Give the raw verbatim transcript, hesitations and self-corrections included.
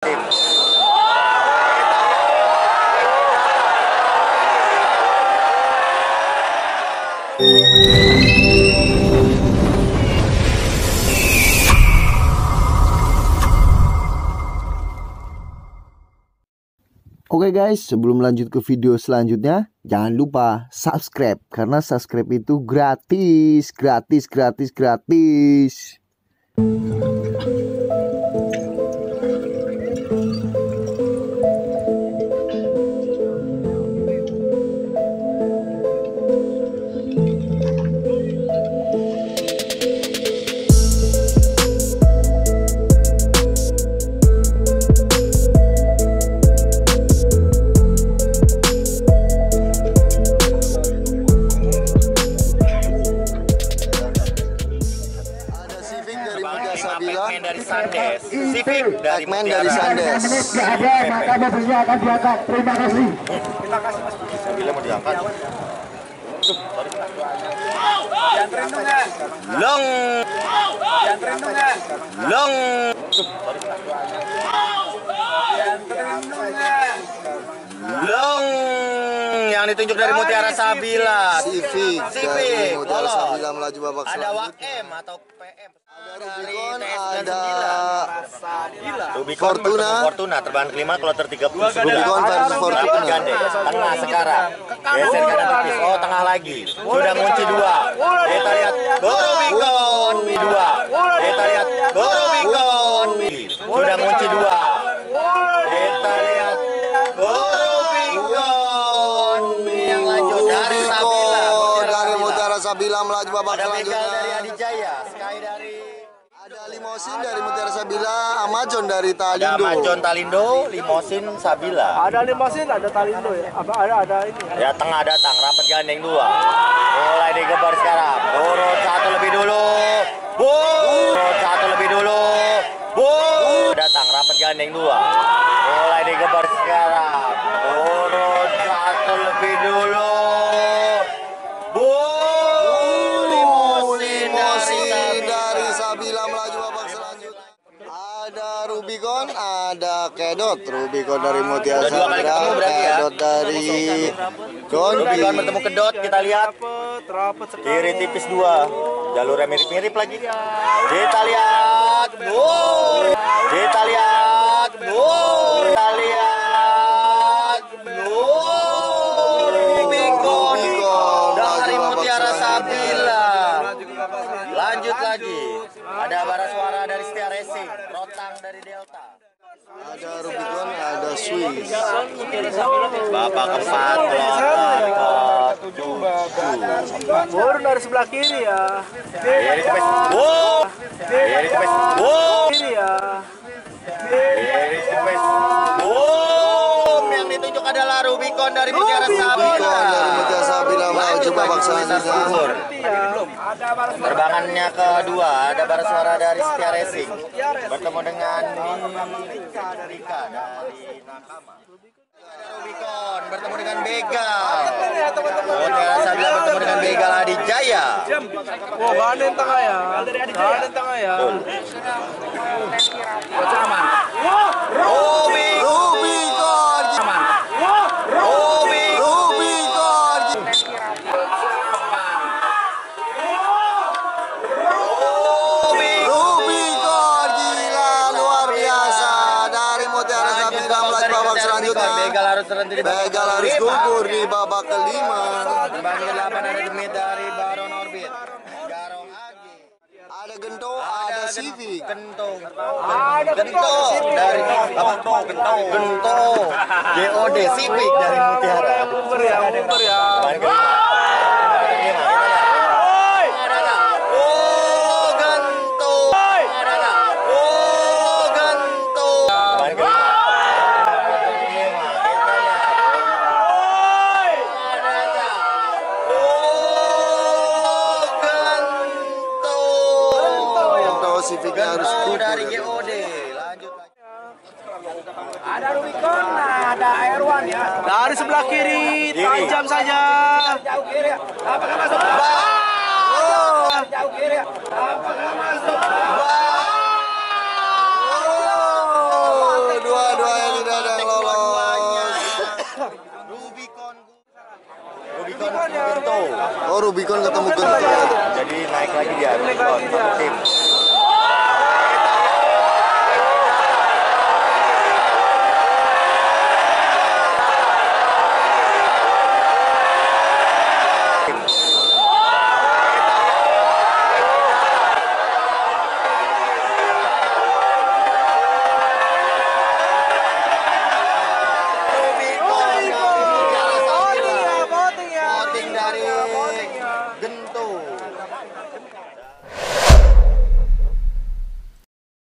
Oke guys, sebelum lanjut ke video selanjutnya, jangan lupa subscribe karena subscribe itu gratis, gratis, gratis, gratis. Civic dari Mutiara Sabilla. Ada maka mobilnya akan diangkat. Terima kasih. Terima kasih Mas Budi. Sabilla mau diangkat. Long. Long. Long. Yang ditunjuk dari Mutiara Sabilla. Civic. Civic. Mutiara Sabilla melaju babak selanjutnya. Ada W M atau P M. Rubicon, ada Fortuna, Fortuna terbahan kelima kloter tiga puluh. Rubicon versus Fortuna. Tengah sekarang. Geser kanan tipis. Oh, tengah lagi. Sudah kunci dua. Kita lihat Rubicon dua. Kita lihat Rubicon. Sudah kunci dua. Kita lihat Rubicon. Yang lanjut dari Sabilla. Dari Mutiara Sabilla melaju babak selanjutnya. Ada Begal dari Adi Jaya. Sky dari LIMOSIN dari Mutiara Sabilla, Amazon dari Talindo. Ada Amazon Talindo, LIMOSIN Sabilla. Ada LIMOSIN, ada Talindo ya. Apa ada ada ini? Ya tengah datang, rapat gandeng dua. Mulai digebar sekarang. Burut satu lebih dulu. Burut satu lebih dulu. Burut datang, rapat gandeng dua. Mulai digebar sekarang. Burut satu lebih dulu. Rubicon ada Kedot, Rubicon dari Mutiara Sabilla, Kedot dari Gondi. Rubicon bertemu Kedot, kita lihat kiri tipis dua, jalurnya mirip-mirip lagi. Kita lihat, bur, kita lihat, bur, kita lihat, bur. Rubicon dari Mutiara Sabilla. Lanjut lagi, ada Baron Suara dari Setia Racing. Dari Delta. Ada Rubicon, ada Swiss. Babak keempat, Bor dari sebelah kiri ya. Kiri ke Bor. Kiri ke Bor. Kiri ya. Kiri ke Bor. Yang ditunjuk adalah Rubicon dari Mutiara Sabilla. Dari Mutiara Sabilla melaju babak selanjutnya. Terbangannya kedua ada Baron Suara dari Setia Racing bertemu dengan Rika dari Nakama. Rubicon bertemu dengan Begal. Mutiara Sabilla bertemu dengan Begal Adi Jaya. Wah, gandeng tengah ya. Gandeng tengah ya. Aman. Rubicon. Aman. Begal harus gugur di babak kelima. Terbang delapan ada demit dari Baron Orbit. Garong Adi. Ada Gento, ada Civic. Gento. Ada Gento dari apa? Gento. Gento. G O D Civic dari Mutiara. Uber ya, Uber ya. Dari G O D lanjut lagi. Ada Rubicon, ada Erwan ya. Dari sebelah kiri, tajam saja. Jauh kiri. Apakah masuk? Jauh kiri. Apakah masuk? Dua Oh, Rubicon ketemu Gento. Jadi naik lagi dia. Naik lagi dia.